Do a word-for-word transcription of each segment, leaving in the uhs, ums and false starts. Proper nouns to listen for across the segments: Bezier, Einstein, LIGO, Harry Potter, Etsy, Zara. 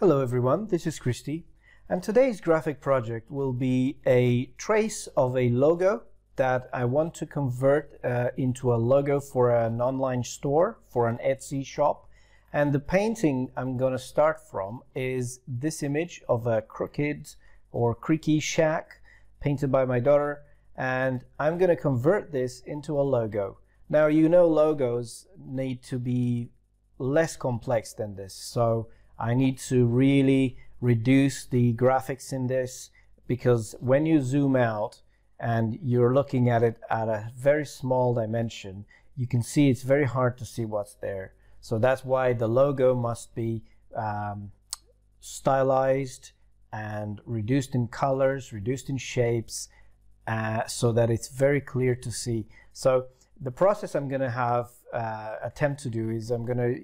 Hello everyone, this is Christy, and today's graphic project will be a trace of a logo that I want to convert uh, into a logo for an online store, for an Etsy shop. And the painting I'm going to start from is this image of a crooked or creaky shack painted by my daughter, and I'm going to convert this into a logo. Now, you know, logos need to be less complex than this, so I need to really reduce the graphics in this, because when you zoom out and you're looking at it at a very small dimension, you can see it's very hard to see what's there. So that's why the logo must be um, stylized and reduced in colors, reduced in shapes, uh, so that it's very clear to see. So the process I'm going to have uh, attempt to do is I'm going to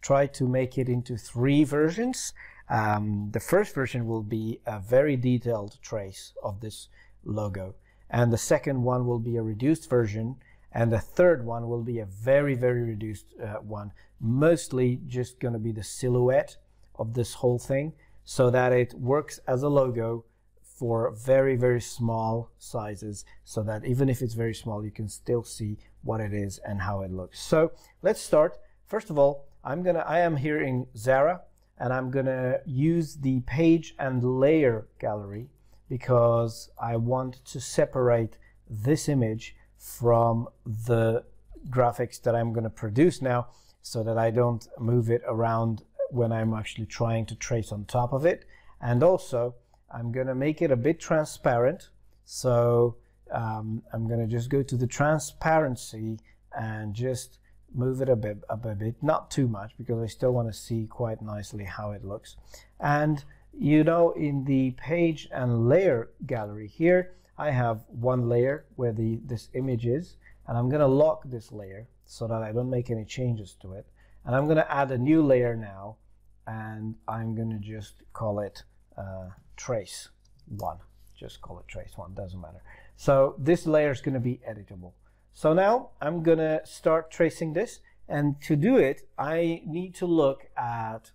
try to make it into three versions. Um, the first version will be a very detailed trace of this logo, and the second one will be a reduced version, and the third one will be a very very reduced uh, one, mostly just going to be the silhouette of this whole thing, so that it works as a logo for very very small sizes, so that even if it's very small, you can still see what it is and how it looks. So let's start. First of all, I'm gonna, I am here in Zara, and I'm gonna use the page and layer gallery because I want to separate this image from the graphics that I'm gonna produce now, so that I don't move it around when I'm actually trying to trace on top of it. And also, I'm gonna make it a bit transparent. So um, I'm gonna just go to the transparency and just move it a bit, up a bit, not too much, because I still want to see quite nicely how it looks. And you know, in the page and layer gallery here, I have one layer where the this image is, and I'm going to lock this layer so that I don't make any changes to it. And I'm going to add a new layer now, and I'm going to just call it uh, trace one. Just call it trace one, doesn't matter. So this layer is going to be editable. So now I'm going to start tracing this, and to do it, I need to look at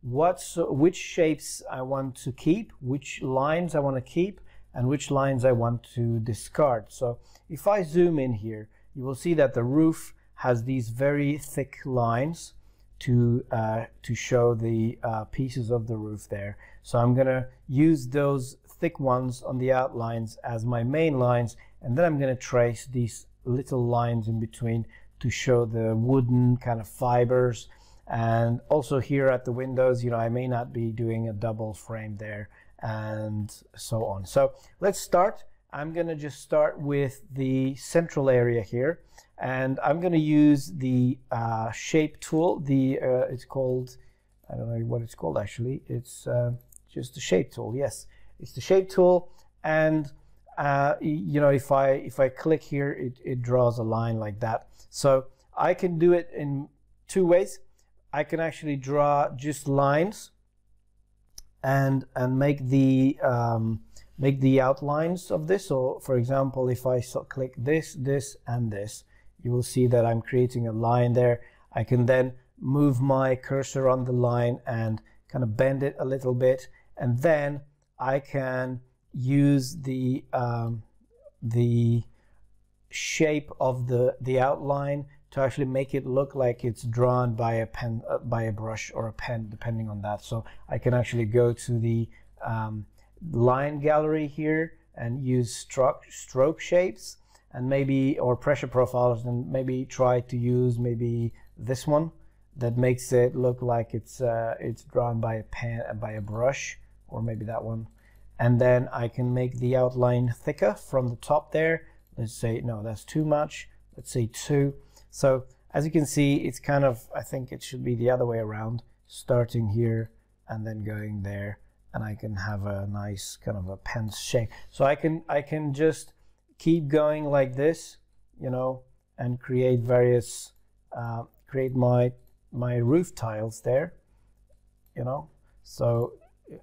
what's, which shapes I want to keep, which lines I want to keep, and which lines I want to discard. So if I zoom in here, you will see that the roof has these very thick lines to, uh, to show the uh, pieces of the roof there. So I'm going to use those thick ones on the outlines as my main lines, and then I'm going to trace these little lines in between to show the wooden kind of fibers. And also here at the windows, you know, I may not be doing a double frame there, and so on. So let's start. I'm going to just start with the central area here, and I'm going to use the uh, shape tool. The uh, it's called, I don't know what it's called actually, it's uh, just the shape tool. Yes, it's the shape tool. And Uh, you know, if I if I click here, it, it draws a line like that. So I can do it in two ways. I can actually draw just lines and and make the um, make the outlines of this. So for example, if I so click this, this, and this, you will see that I'm creating a line there. I can then move my cursor on the line and kind of bend it a little bit, and then I can use the um, the shape of the the outline to actually make it look like it's drawn by a pen, uh, by a brush or a pen, depending on that. So I can actually go to the um, line gallery here and use stroke stroke shapes, and maybe, or pressure profiles, and maybe try to use maybe this one that makes it look like it's uh, it's drawn by a pen, by a brush, or maybe that one. And then I can make the outline thicker from the top there. Let's say, no, that's too much. Let's say two. So as you can see, it's kind of, I think it should be the other way around, starting here and then going there. And I can have a nice kind of a pen shape. So I can, I can just keep going like this, you know, and create various, uh, create my, my roof tiles there, you know. So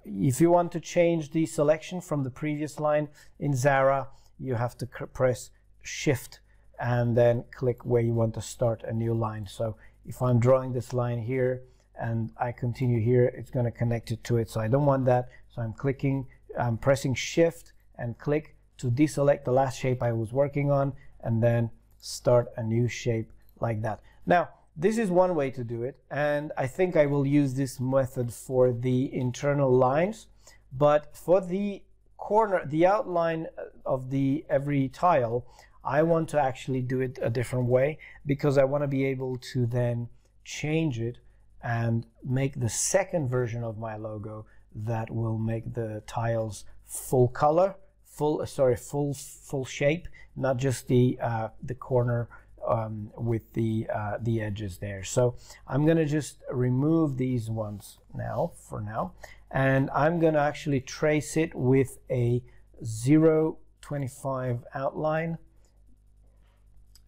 if you want to change the selection from the previous line in Zara, you have to press Shift and then click where you want to start a new line. So if I'm drawing this line here, and I continue here, it's going to connect it to it. So I don't want that. So I'm clicking, I'm pressing shift and click to deselect the last shape I was working on, and then start a new shape like that. Now, this is one way to do it, and I think I will use this method for the internal lines, but for the corner, the outline of the every tile, I want to actually do it a different way, because I want to be able to then change it and make the second version of my logo that will make the tiles full color, full sorry, full full shape, not just the uh, the corner um, with the uh, the edges there. So I'm gonna just remove these ones now for now, and I'm gonna actually trace it with a zero twenty-five outline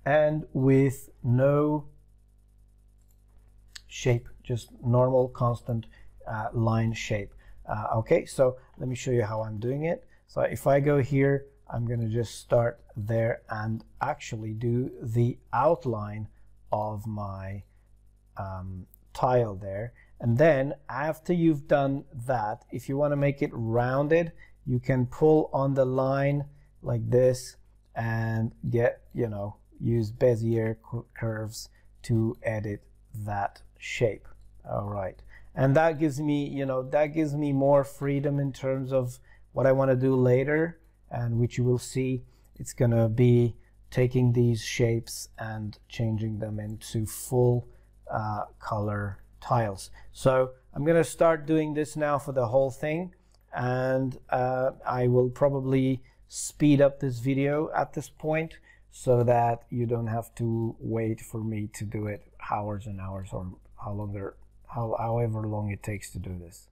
and with no shape, just normal constant uh, line shape. Uh, okay, so let me show you how I'm doing it. So if I go here, I'm going to just start there and actually do the outline of my um, tile there. And then after you've done that, if you want to make it rounded, you can pull on the line like this and get, you know, use Bezier curves to edit that shape. All right, and that gives me, you know, that gives me more freedom in terms of what I want to do later, and which you will see, it's gonna be taking these shapes and changing them into full uh, color tiles. So I'm gonna start doing this now for the whole thing, and uh, I will probably speed up this video at this point so that you don't have to wait for me to do it hours and hours, or how longer, how, however long it takes to do this.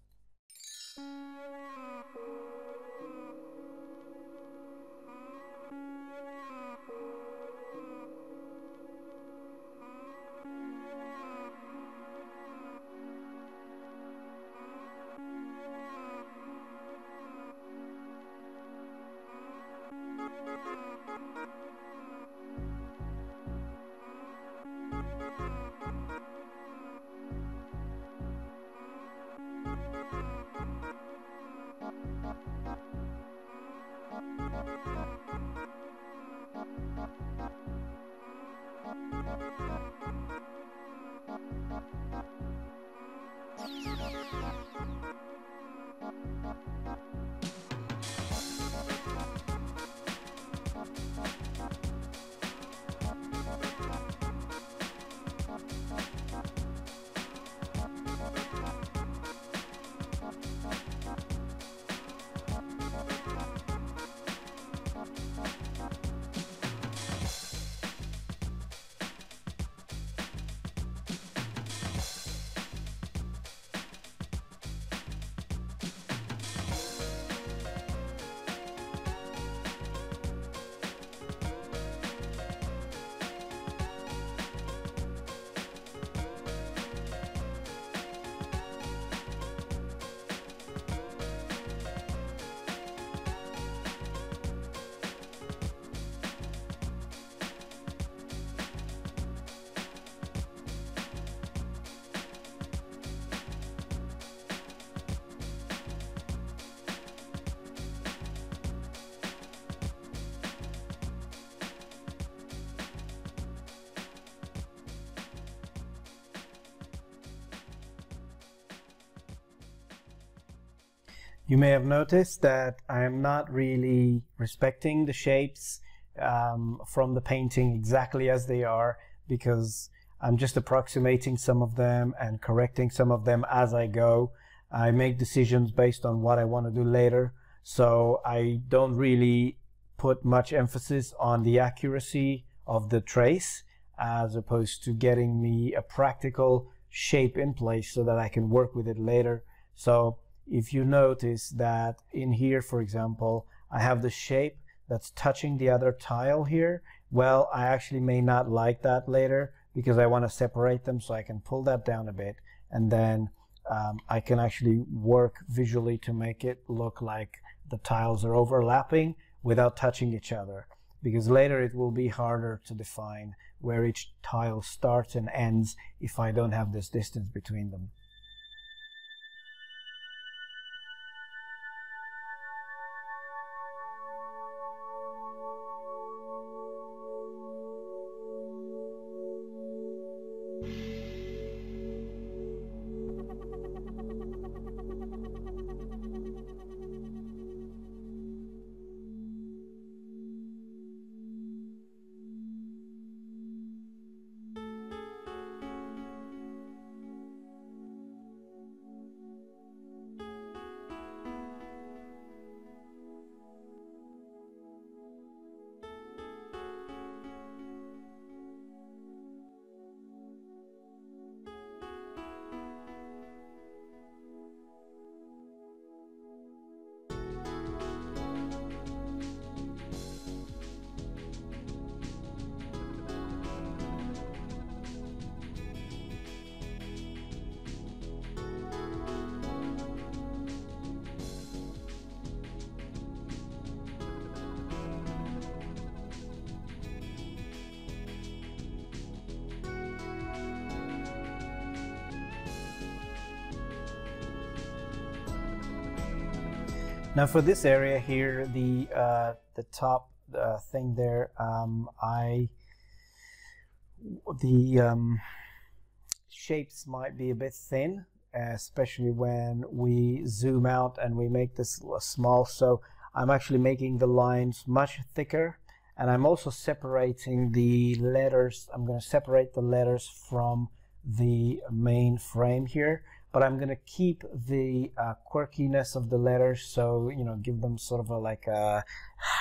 You may have noticed that I am not really respecting the shapes um, from the painting exactly as they are, because I'm just approximating some of them and correcting some of them as I go. I make decisions based on what I want to do later, so I don't really put much emphasis on the accuracy of the trace, as opposed to getting me a practical shape in place so that I can work with it later. So if you notice that in here, for example, I have the shape that's touching the other tile here, well, I actually may not like that later, because I want to separate them, so I can pull that down a bit, and then um, I can actually work visually to make it look like the tiles are overlapping without touching each other, because later it will be harder to define where each tile starts and ends if I don't have this distance between them. Now for this area here, the uh, the top uh, thing there, um, I the um, shapes might be a bit thin, especially when we zoom out and we make this small. So I'm actually making the lines much thicker, and I'm also separating the letters. I'm going to separate the letters from the main frame here, but I'm going to keep the uh, quirkiness of the letters, so, you know, give them sort of a, like a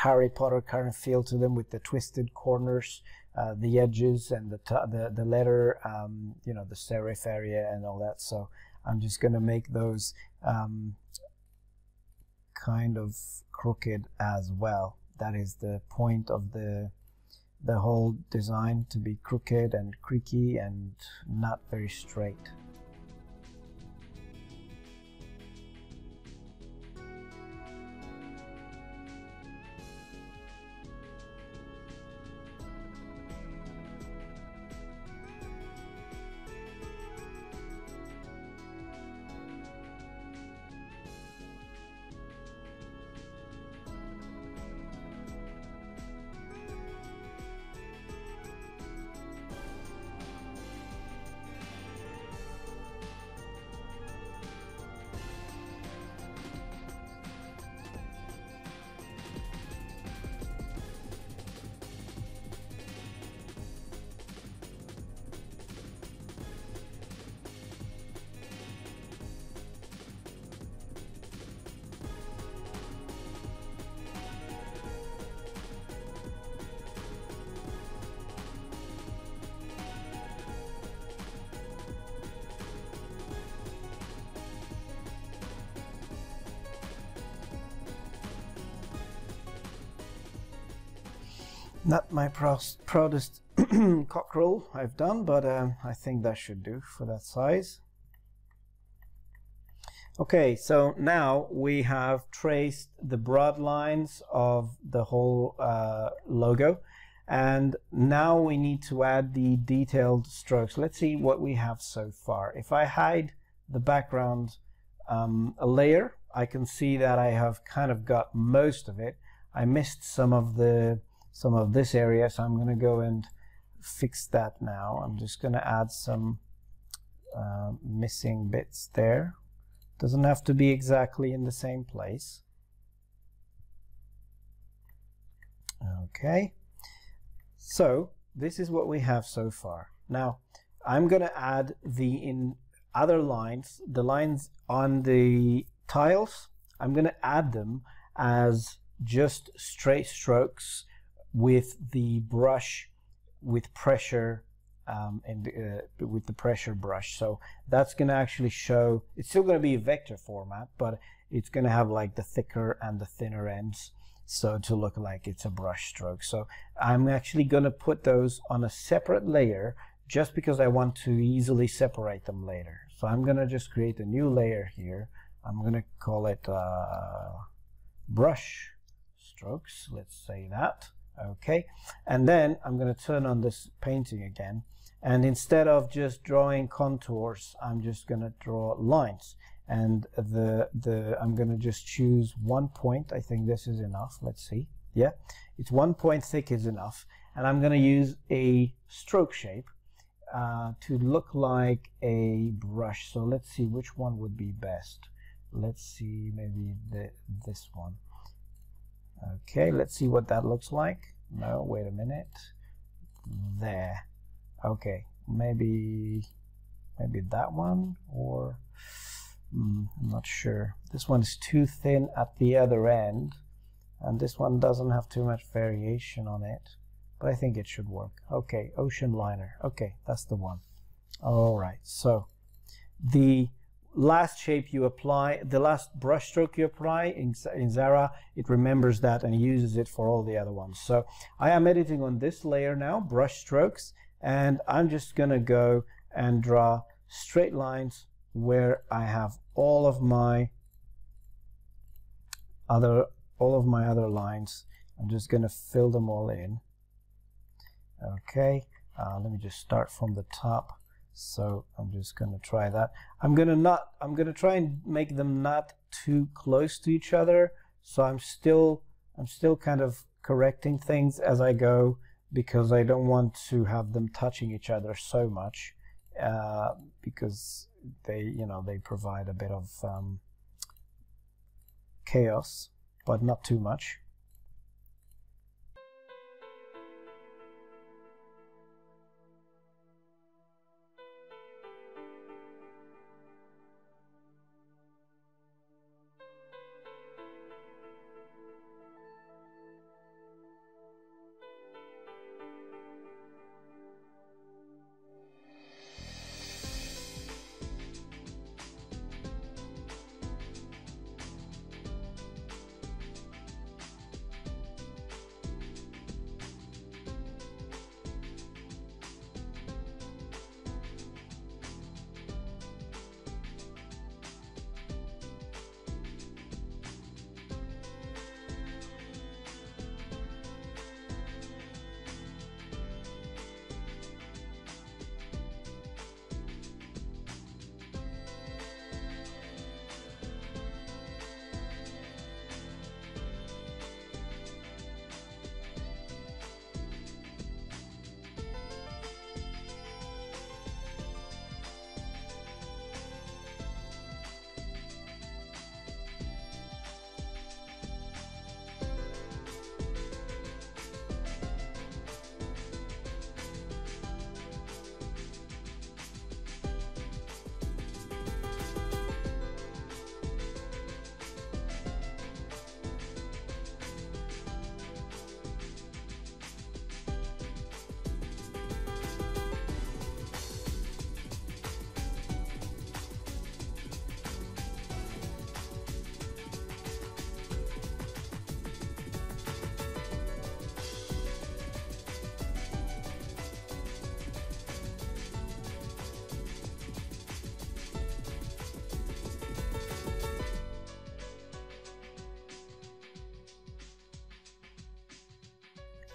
Harry Potter kind of feel to them, with the twisted corners, uh, the edges, and the, the, the letter, um, you know, the serif area and all that. So I'm just going to make those um, kind of crooked as well. That is the point of the, the whole design, to be crooked and creaky and not very straight. Not my proudest cockerel I've done, but um, I think that should do for that size. Okay, so now we have traced the broad lines of the whole uh, logo, and now we need to add the detailed strokes. Let's see what we have so far. If I hide the background um, layer, I can see that I have kind of got most of it. I missed some of the some of this area, so I'm going to go and fix that now. I'm just going to add some uh, missing bits there. Doesn't have to be exactly in the same place. Okay, so this is what we have so far. Now I'm going to add the in other lines, the lines on the tiles. I'm going to add them as just straight strokes with the brush, with pressure, um, and uh, with the pressure brush. So that's going to actually show, it's still going to be a vector format, but it's going to have like the thicker and the thinner ends, so to look like it's a brush stroke. So I'm actually going to put those on a separate layer, just because I want to easily separate them later. So I'm going to just create a new layer here. I'm going to call it uh, brush strokes, let's say that. Okay, and then I'm going to turn on this painting again, and instead of just drawing contours, I'm just going to draw lines, and the the I'm going to just choose one point. I think this is enough. Let's see. Yeah, it's one point thick is enough, and I'm going to use a stroke shape uh, to look like a brush. So let's see which one would be best. Let's see, maybe the, this one. Okay, let's see what that looks like. No, wait a minute. There. Okay, maybe maybe that one, or mm, I'm not sure. This one's too thin at the other end, and this one doesn't have too much variation on it, but I think it should work. Okay, ocean liner. Okay, that's the one. All right, so the last shape you apply, the last brush stroke you apply in, in Zara, it remembers that and uses it for all the other ones. So I am editing on this layer now, brush strokes, and I'm just gonna go and draw straight lines where I have all of my other all of my other lines. I'm just gonna fill them all in. Okay, uh, let me just start from the top. So I'm just going to try that. I'm going to not, I'm going to try and make them not too close to each other, So I'm still I'm still kind of correcting things as I go, because I don't want to have them touching each other so much, uh, because they you know they provide a bit of um, chaos, but not too much.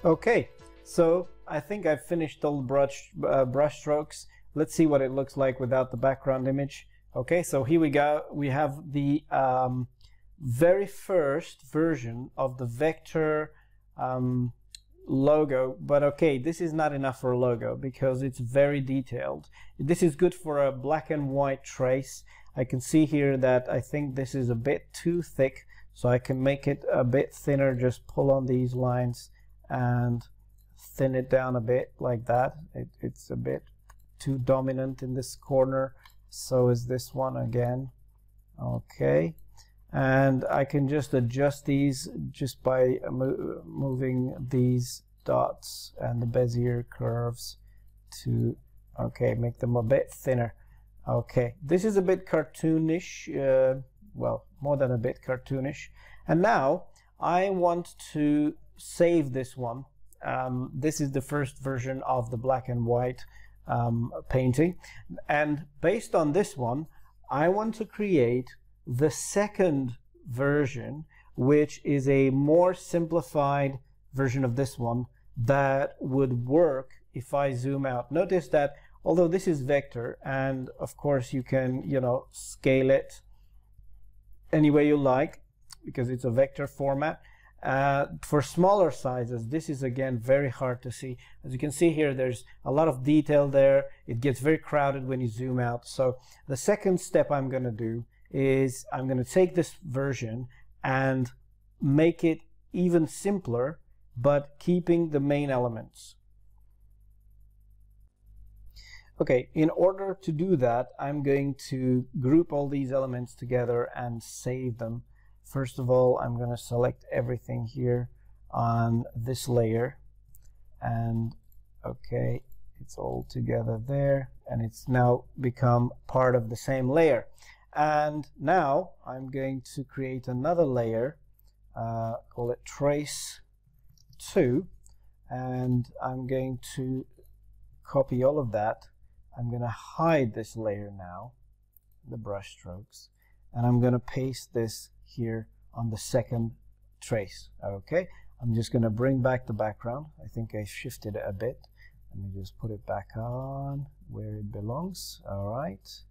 Okay, so I think I've finished all the brush, uh, brush strokes. Let's see what it looks like without the background image. Okay, so here we go. We have the um, very first version of the vector um, logo. But okay, this is not enough for a logo because it's very detailed. This is good for a black and white trace. I can see here that I think this is a bit too thick, so I can make it a bit thinner. Just pull on these lines and thin it down a bit like that. It, it's a bit too dominant in this corner, so is this one again. Okay, and I can just adjust these just by mo moving these dots and the Bezier curves to, okay, make them a bit thinner. Okay, this is a bit cartoonish, uh, well, more than a bit cartoonish. And now I want to save this one. Um, this is the first version of the black and white um, painting, and based on this one I want to create the second version, which is a more simplified version of this one that would work if I zoom out. Notice that although this is vector, and of course you can you know scale it any way you like because it's a vector format, Uh, for smaller sizes this is again very hard to see. As you can see here, there's a lot of detail there. It gets very crowded when you zoom out. So the second step I'm going to do is I'm going to take this version and make it even simpler, but keeping the main elements. Okay, in order to do that, I'm going to group all these elements together and save them. First of all, I'm going to select everything here on this layer, and okay, it's all together there, and it's now become part of the same layer. And now I'm going to create another layer, uh, call it trace two, and I'm going to copy all of that. I'm going to hide this layer now, the brush strokes, and I'm going to paste this here on the second trace. Okay, I'm just going to bring back the background. I think I shifted it a bit. Let me just put it back on where it belongs. All right,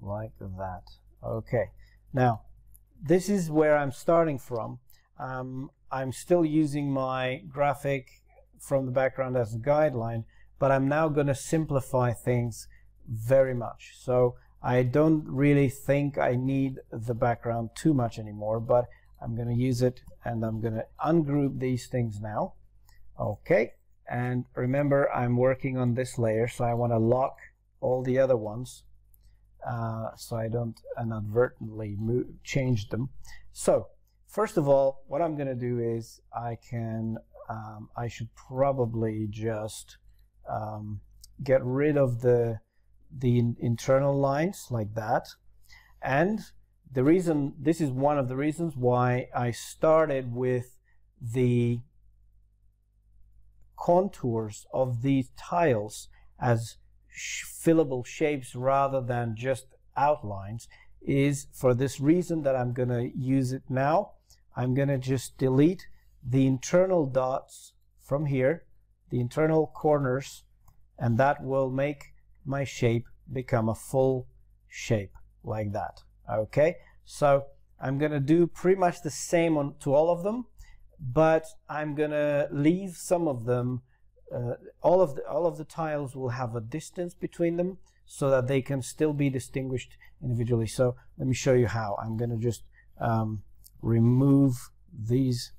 like that. Okay, now this is where I'm starting from, Um, I'm still using my graphic from the background as a guideline, but I'm now going to simplify things very much. So I don't really think I need the background too much anymore, but I'm going to use it, and I'm going to ungroup these things now. Okay, and remember, I'm working on this layer, so I want to lock all the other ones uh, so I don't inadvertently move, change them. So first of all, what I'm going to do is I can um, I should probably just um, get rid of the the in internal lines like that. And the reason, this is one of the reasons why I started with the contours of these tiles as sh fillable shapes rather than just outlines, is for this reason that I'm going to use it now. I'm going to just delete the internal dots from here, the internal corners, and that will make my shape become a full shape like that. Okay, so I'm gonna do pretty much the same on to all of them, but I'm gonna leave some of them, uh, all of the all of the tiles will have a distance between them so that they can still be distinguished individually. So let me show you how. I'm gonna just um, remove these,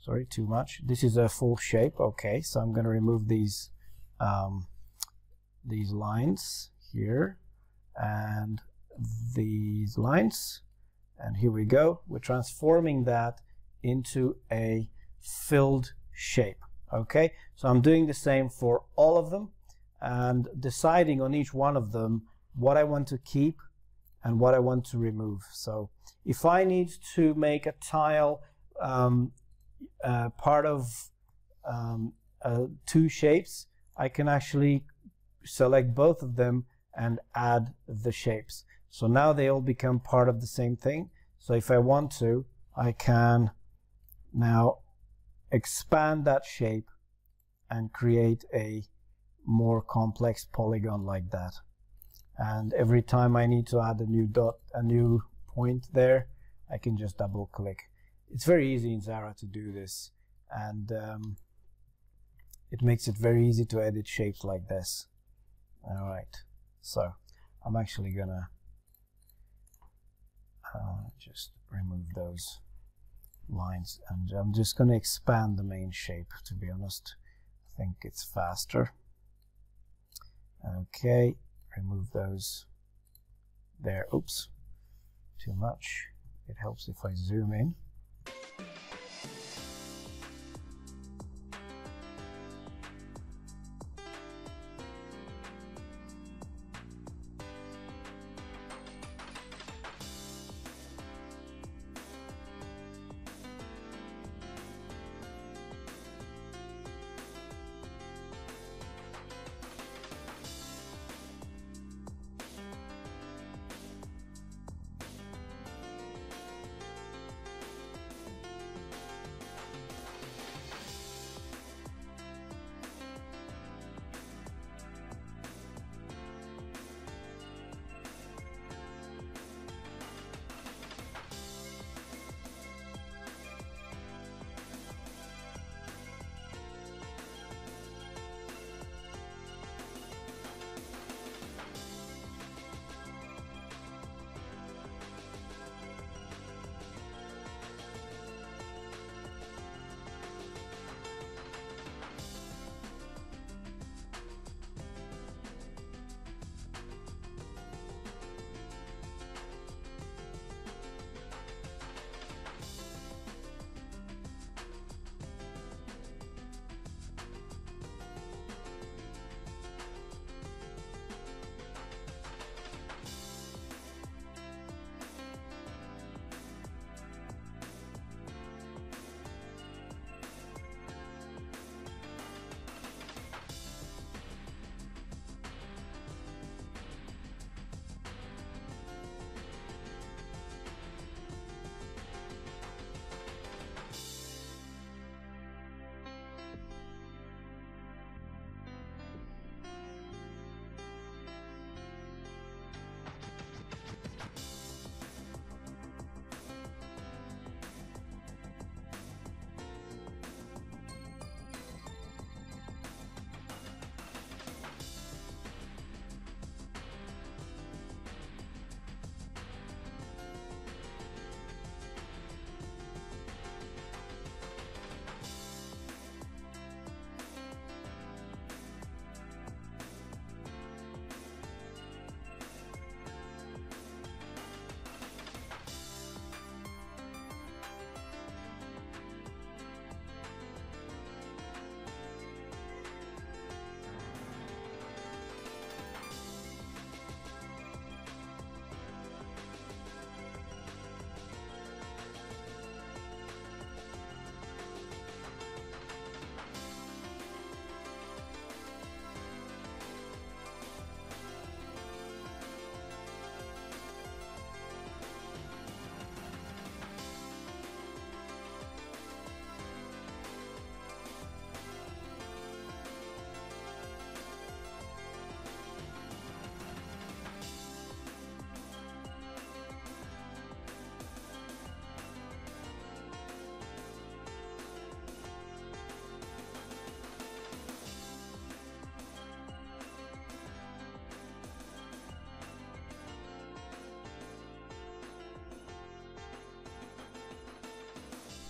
sorry, too much, this is a full shape. Okay, so I'm gonna remove these um, these lines here and these lines, and here we go, we're transforming that into a filled shape. Okay, so I'm doing the same for all of them and deciding on each one of them what I want to keep and what I want to remove. So if I need to make a tile um, uh, part of um, uh, two shapes, I can actually select both of them and add the shapes. So now they all become part of the same thing. So if I want to, I can now expand that shape and create a more complex polygon like that. And every time I need to add a new dot, a new point there, I can just double click. It's very easy in Zara to do this, and um, it makes it very easy to edit shapes like this. All right, so I'm actually gonna Uh, just remove those lines, and I'm just going to expand the main shape, to be honest. I think it's faster. Okay, remove those there. Oops, too much. It helps if I zoom in.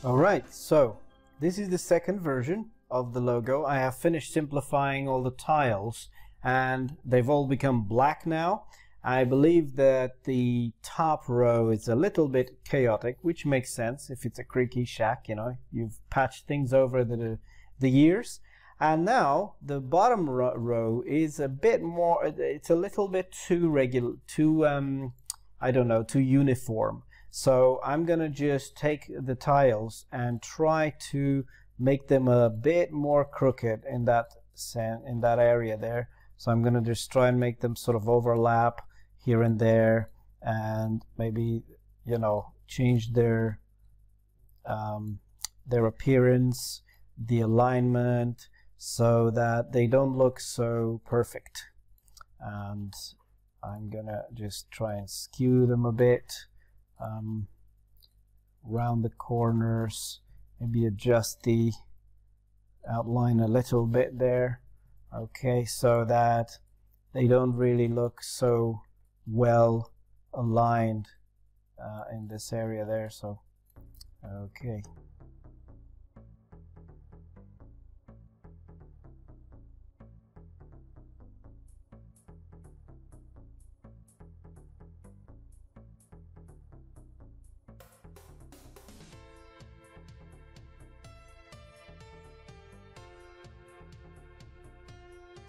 Alright, so this is the second version of the logo. I have finished simplifying all the tiles and they've all become black now. I believe that the top row is a little bit chaotic, which makes sense if it's a creaky shack, you know, you've patched things over the, the years. And now the bottom ro row is a bit more, it's a little bit too regular, too, um, I don't know, too uniform. So I'm gonna just take the tiles and try to make them a bit more crooked in that in that area there. So I'm gonna just try and make them sort of overlap here and there, and maybe, you know, change their um, their appearance, the alignment, so that they don't look so perfect. And I'm gonna just try and skew them a bit, um, round the corners, maybe adjust the outline a little bit there. Okay, so that they don't really look so well aligned uh, in this area there. So okay.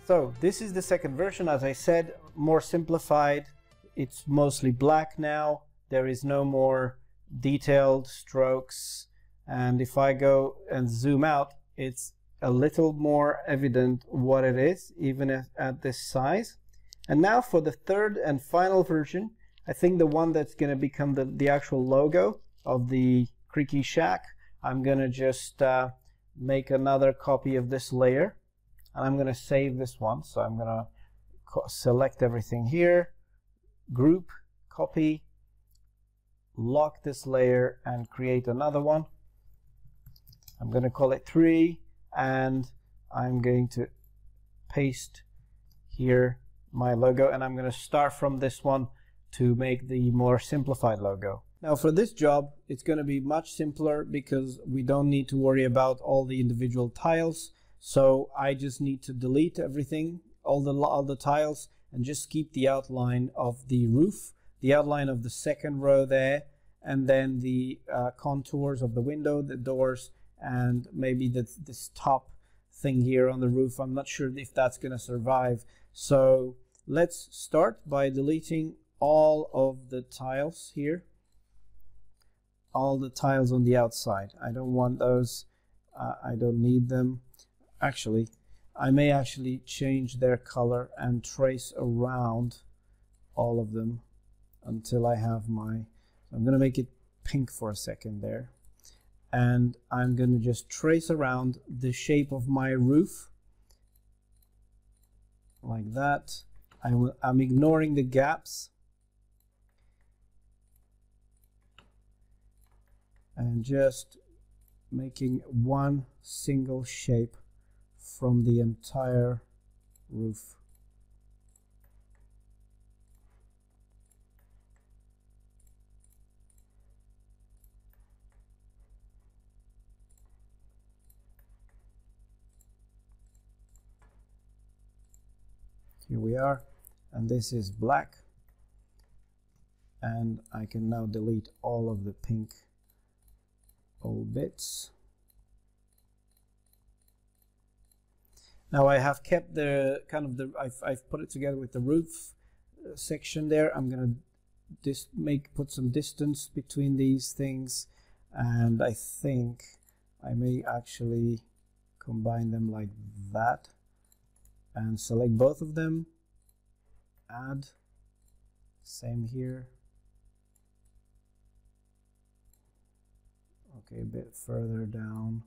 So this is the second version, as I said, more simplified. It's mostly black now. There is no more detailed strokes. And if I go and zoom out, it's a little more evident what it is, even at, at this size. And now for the third and final version, I think the one that's going to become the, the actual logo of the creaky shack, I'm going to just uh, make another copy of this layer. And I'm going to save this one, so I'm going to select everything here, group, copy, lock this layer and create another one. I'm going to call it three, and I'm going to paste here my logo, and I'm going to start from this one to make the more simplified logo. Now for this job, it's going to be much simpler because we don't need to worry about all the individual tiles. So I just need to delete everything, all the, all the tiles, and just keep the outline of the roof, the outline of the second row there, and then the uh, contours of the window, the doors, and maybe the, this top thing here on the roof. I'm not sure if that's going to survive. So let's start by deleting all of the tiles here, all the tiles on the outside. I don't want those. Uh, I don't need them. Actually, I may actually change their color and trace around all of them until I have my, I'm going to make it pink for a second there. And I'm going to just trace around the shape of my roof like that. I will, I'm ignoring the gaps. And just making one single shape from the entire roof. Here we are, and this is black, and I can now delete all of the pink old bits. Now I have kept the kind of the, I've, I've put it together with the roof section there. I'm going to just make, put some distance between these things. And I think I may actually combine them like that and select both of them. Add, same here. Okay, a bit further down,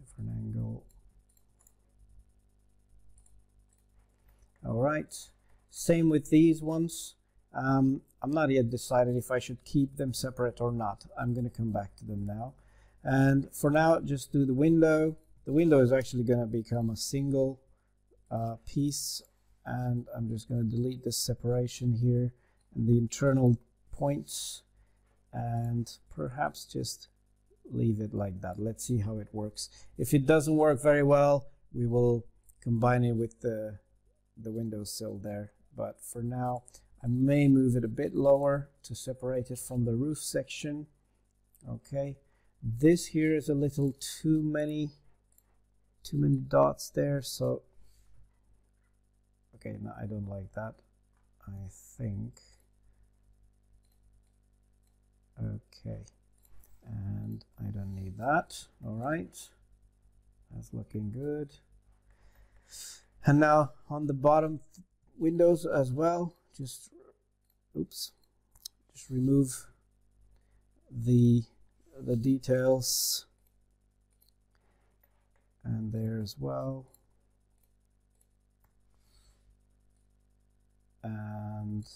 different angle. All right, same with these ones. Um, I'm not yet decided if I should keep them separate or not. I'm going to come back to them now. And for now, just do the window. The window is actually going to become a single uh, piece. And I'm just going to delete this separation here and the internal points. And perhaps just leave it like that. Let's see how it works. If it doesn't work very well, we will combine it with the, the windowsill there. But for now, I may move it a bit lower to separate it from the roof section. Okay, this here is a little too many, too many dots there. So, okay, no, I don't like that, I think. Okay, and I don't need that. All right, that's looking good. And now on the bottom windows as well, just oops, just remove the the details, and there as well, and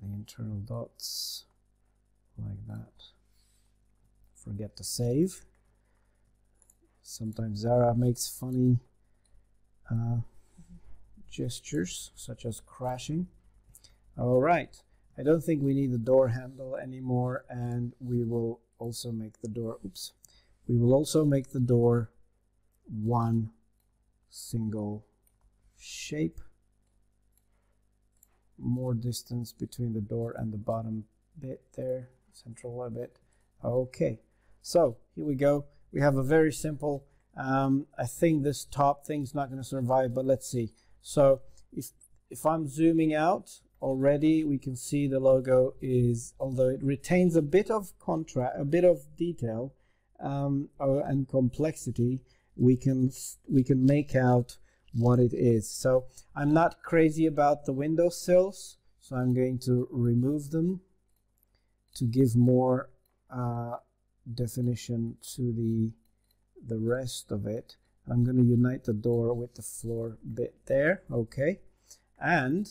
the internal dots like that. Forget to save. Sometimes Zara makes funny uh, gestures, such as crashing. All right, I don't think we need the door handle anymore, and we will also make the door, oops, we will also make the door one single shape. More distance between the door and the bottom bit there, central a bit. Okay, so here we go. We have a very simple, um, I think this top thing's not going to survive, but let's see. So if, if I'm zooming out already, we can see the logo is, although it retains a bit of contrast, a bit of detail um, and complexity, we can, we can make out what it is. So I'm not crazy about the windowsills, so I'm going to remove them to give more uh, definition to the the rest of it. I'm going to unite the door with the floor bit there. Okay, and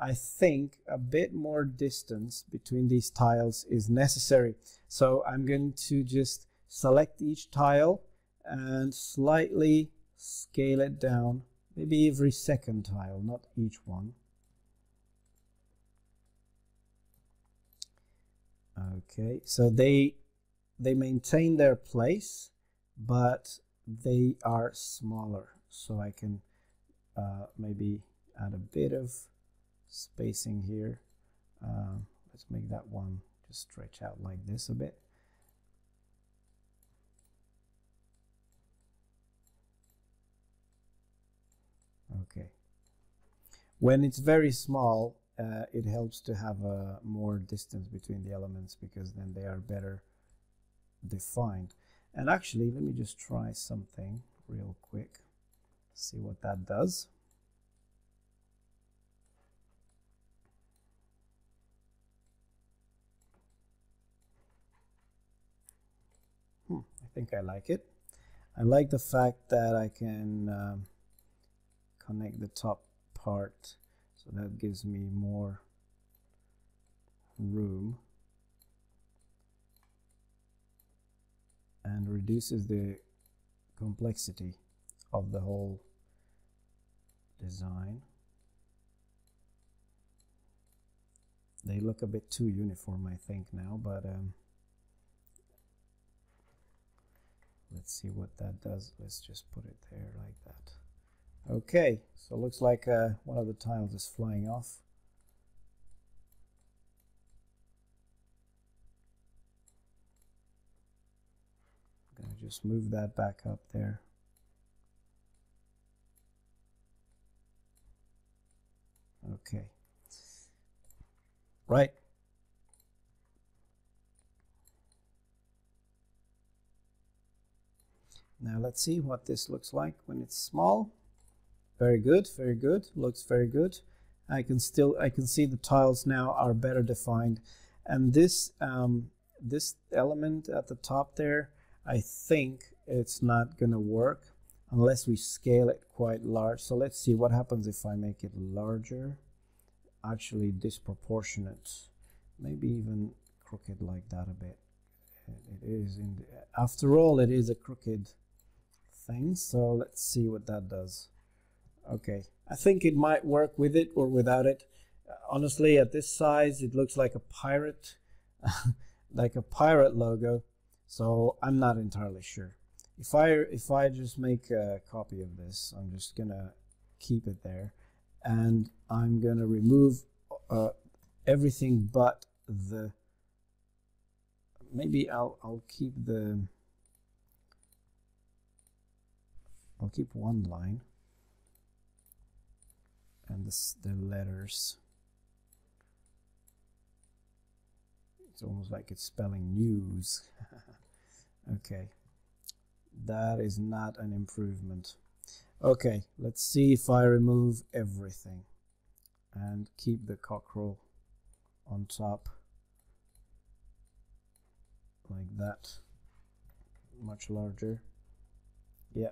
I think a bit more distance between these tiles is necessary, so I'm going to just select each tile and slightly scale it down, maybe every second tile, not each one. Okay, so they they maintain their place, but they are smaller, so I can uh, maybe add a bit of spacing here. Uh, let's make that one just stretch out like this a bit. Okay, when it's very small, uh, it helps to have a uh, more distance between the elements, because then they are better defined. And actually, let me just try something real quick, see what that does. Hmm, I think I like it. I like the fact that I can um, connect the top part, so that gives me more room and reduces the complexity of the whole design. They look a bit too uniform, I think, now, but um, let's see what that does. Let's just put it there like that. Okay, so it looks like uh, one of the tiles is flying off. I'm going to just move that back up there. Okay. Right. Now let's see what this looks like when it's small. Very good, very good, looks very good. I can still, I can see the tiles now are better defined. And this, um, this element at the top there, I think it's not gonna work unless we scale it quite large. So let's see what happens if I make it larger, actually disproportionate, maybe even crooked like that a bit. It is, in the, after all, it is a crooked thing. So let's see what that does. Okay, I think it might work with it or without it. Uh, honestly, at this size, it looks like a pirate like a pirate logo, so I'm not entirely sure. If I, if I just make a copy of this, I'm just gonna keep it there, and I'm gonna remove uh, everything but the, maybe I'll, I'll keep the, I'll keep one line and this, the letters. It's almost like it's spelling news. Okay, that is not an improvement. Okay, let's see if I remove everything and keep the cockerel on top like that, much larger. Yeah,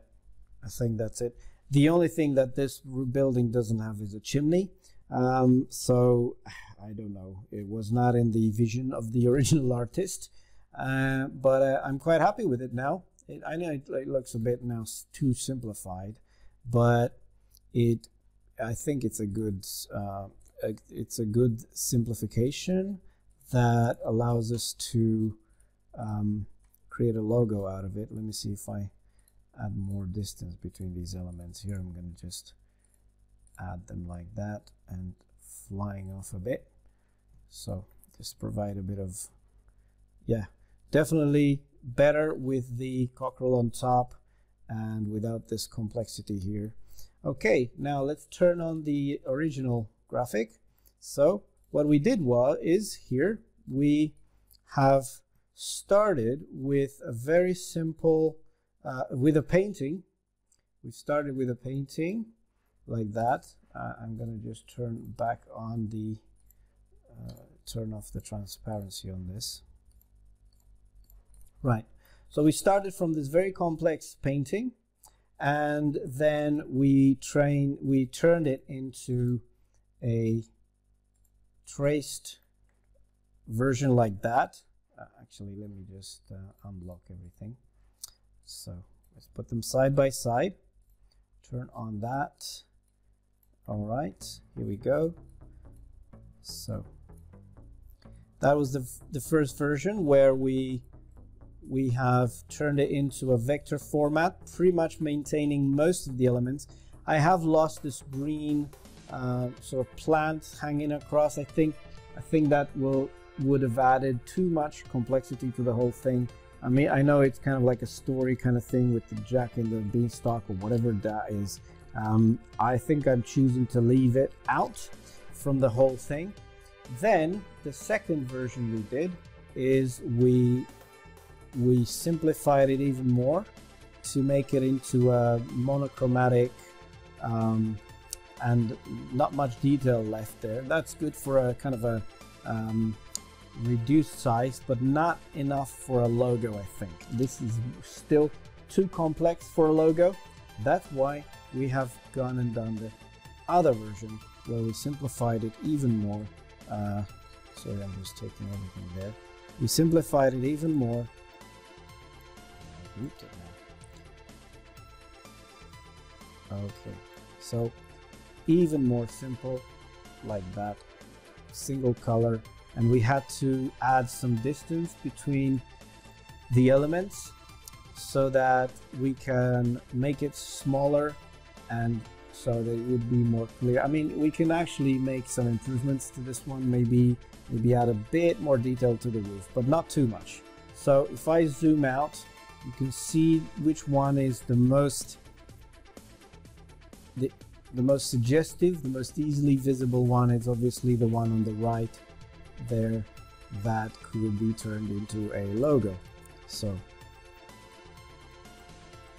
I think that's it. The only thing that this building doesn't have is a chimney. Um, so I don't know, it was not in the vision of the original artist, uh, but uh, I'm quite happy with it now. It, I know it, it looks a bit now too simplified, but it, I think it's a good, uh, it's a good simplification that allows us to um, create a logo out of it. Let me see if I add more distance between these elements here. I'm going to just add them like that and flying off a bit, so just provide a bit of, yeah, definitely better with the cockerel on top and without this complexity here. Okay, now let's turn on the original graphic. So what we did was is here we have started with a very simple uh, with a painting. We started with a painting like that. Uh, I'm going to just turn back on the, uh, turn off the transparency on this. Right, so we started from this very complex painting, and then we train, we turned it into a traced version like that. Uh, actually, let me just uh, unblock everything. So let's put them side by side, turn on that. All right, here we go. So that was the, the first version where we, we have turned it into a vector format, pretty much maintaining most of the elements. I have lost this green uh, sort of plant hanging across. I think, I think that will, would have added too much complexity to the whole thing. I mean, I know it's kind of like a story kind of thing with the Jack and the Beanstalk or whatever that is. Um, I think I'm choosing to leave it out from the whole thing. Then the second version we did is we we simplified it even more to make it into a monochromatic um, and not much detail left there. That's good for a kind of a um, reduced size, but not enough for a logo, I think. This is still too complex for a logo. That's why we have gone and done the other version where we simplified it even more. Uh, sorry, I'm just taking everything there. We simplified it even more. Okay, so even more simple like that, single color, and we had to add some distance between the elements so that we can make it smaller and so that it would be more clear. I mean, we can actually make some improvements to this one, maybe maybe add a bit more detail to the roof, but not too much. So if I zoom out, you can see which one is the most the, the most suggestive, the most easily visible one is obviously the one on the right there that could be turned into a logo. So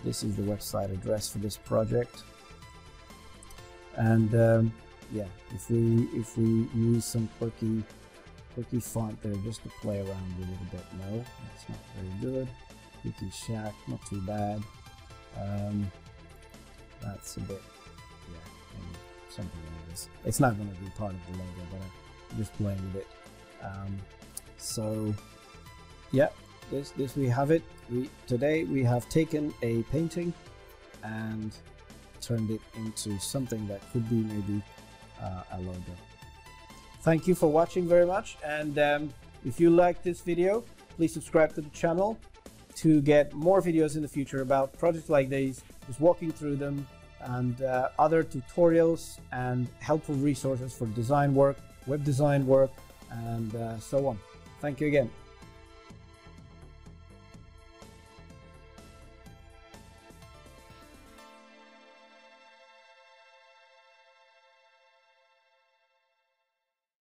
this is the website address for this project, and um, yeah, if we if we use some quirky quirky font there just to play around with it a bit. No, that's not very good. Quirky shack, not too bad. Um, that's a bit, yeah, maybe something like this. It's not going to be part of the logo, but I'm just playing with it. Um, so yeah. This, this we have it. We, today we have taken a painting and turned it into something that could be maybe uh, a logo. Thank you for watching very much, and um, If you like this video, please subscribe to the channel to get more videos in the future about projects like these, just walking through them, and uh, other tutorials and helpful resources for design work, web design work, and uh, so on. Thank you again.